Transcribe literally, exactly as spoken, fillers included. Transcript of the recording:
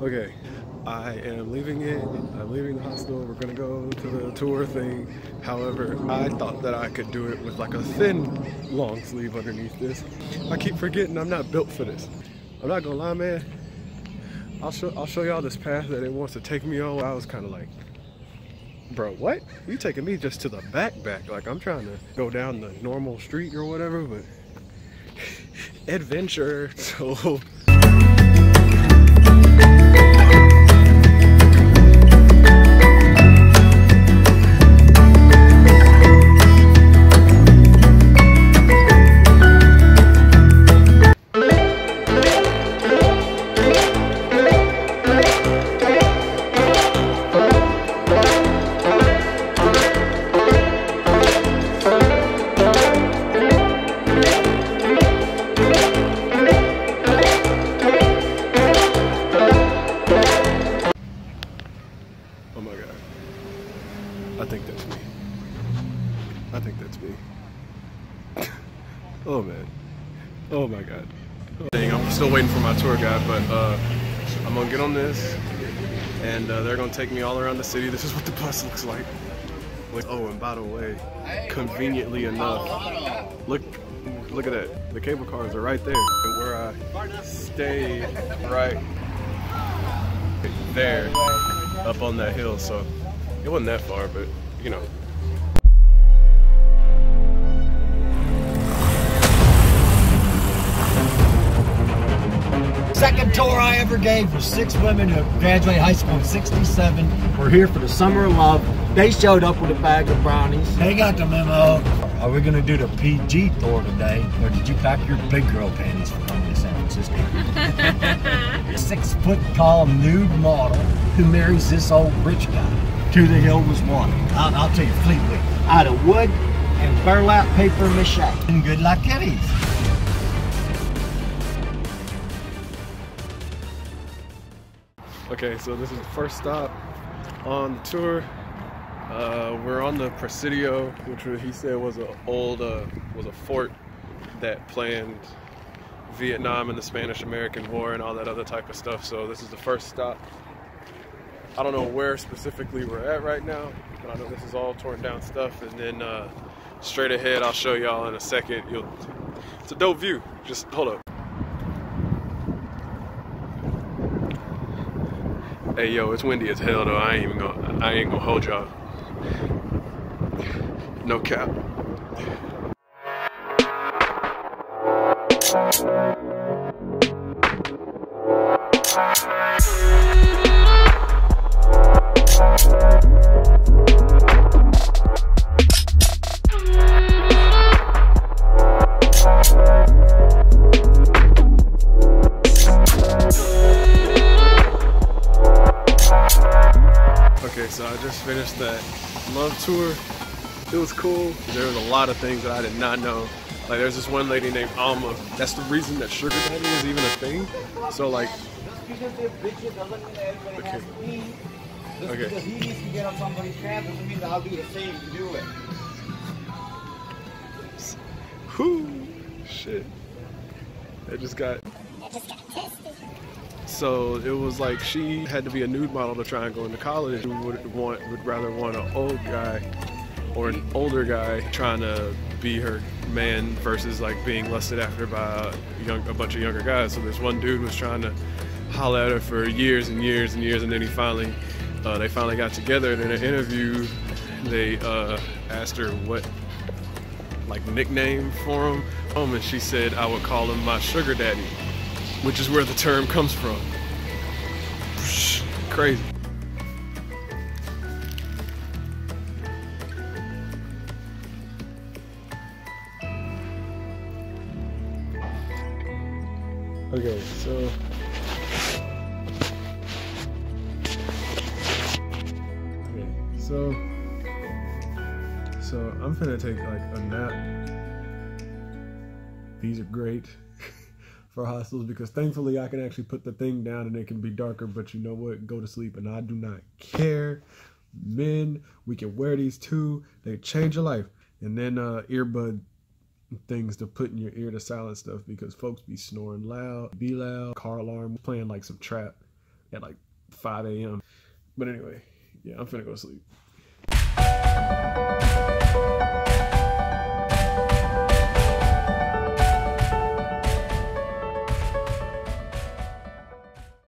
Okay, I am leaving it. I'm leaving the hostel. We're gonna go to the tour thing. However, I thought that I could do it with like a thin long sleeve underneath this. I keep forgetting I'm not built for this. I'm not gonna lie, man. I'll show I'll show y'all this path that it wants to take me on. I was kind of like, bro, what? You taking me just to the back back? Like I'm trying to go down the normal street or whatever, but adventure. So. I think that's me. I think that's me. Oh man. Oh my god. Oh. Dang, I'm still waiting for my tour guide, but uh, I'm gonna get on this, and uh, they're gonna take me all around the city. This is what the bus looks like. Like, oh, and by the way, conveniently enough, look, look at that. The cable cars are right there, and where I stayed, right there, up on that hill. So. It wasn't that far, but, you know. Second tour I ever gave for six women who graduated high school in sixty-seven. We're here for the Summer of Love. They showed up with a bag of brownies. They got the memo. Are we gonna do the P G tour today, or did you pack your big girl panties for coming to San Francisco? Six foot tall nude model who marries this old rich guy. To the hill was one. I'll, I'll tell you, Fleetwood. Out of wood and burlap paper mache. And good luck kitties. Okay, so this is the first stop on the tour. Uh, we're on the Presidio, which he said was an old, uh, was a fort that planned Vietnam and the Spanish-American War and all that other type of stuff. So this is the first stop. I don't know where specifically we're at right now, but I know this is all torn down stuff, and then uh, straight ahead I'll show y'all in a second. You'll, it's a dope view. Just hold up. Hey yo, it's windy as hell though. I ain't even gonna, I ain't gonna hold y'all. No cap. So I just finished that love tour. It was cool. There was a lot of things that I did not know. Like there's this one lady named Alma. That's the reason that sugar daddy was even a thing. So like, okay. Okay. Because he needs to get on somebody's path doesn't mean that I'll be the same to do it. Whoo, shit. I just got. I just got tested. So it was like she had to be a nude model to try and go into college. Who would want would rather want an old guy or an older guy trying to be her man versus like being lusted after by a, young, a bunch of younger guys. So this one dude was trying to holler at her for years and years and years, and then he finally uh, they finally got together. And in an interview, they uh, asked her what like nickname for him, um, and she said, "I would call him my sugar daddy," which is where the term comes from. Crazy. Okay, so. Okay, so. So I'm gonna take like a nap. These are great. For hostels, because thankfully I can actually put the thing down and it can be darker, but you know what, go to sleep and I do not care. Men, we can wear these too. They change your life. And then uh earbud things to put in your ear to silence stuff, because folks be snoring loud, be loud, car alarm playing like some trap. at like five a m But anyway, yeah, I'm finna go to sleep.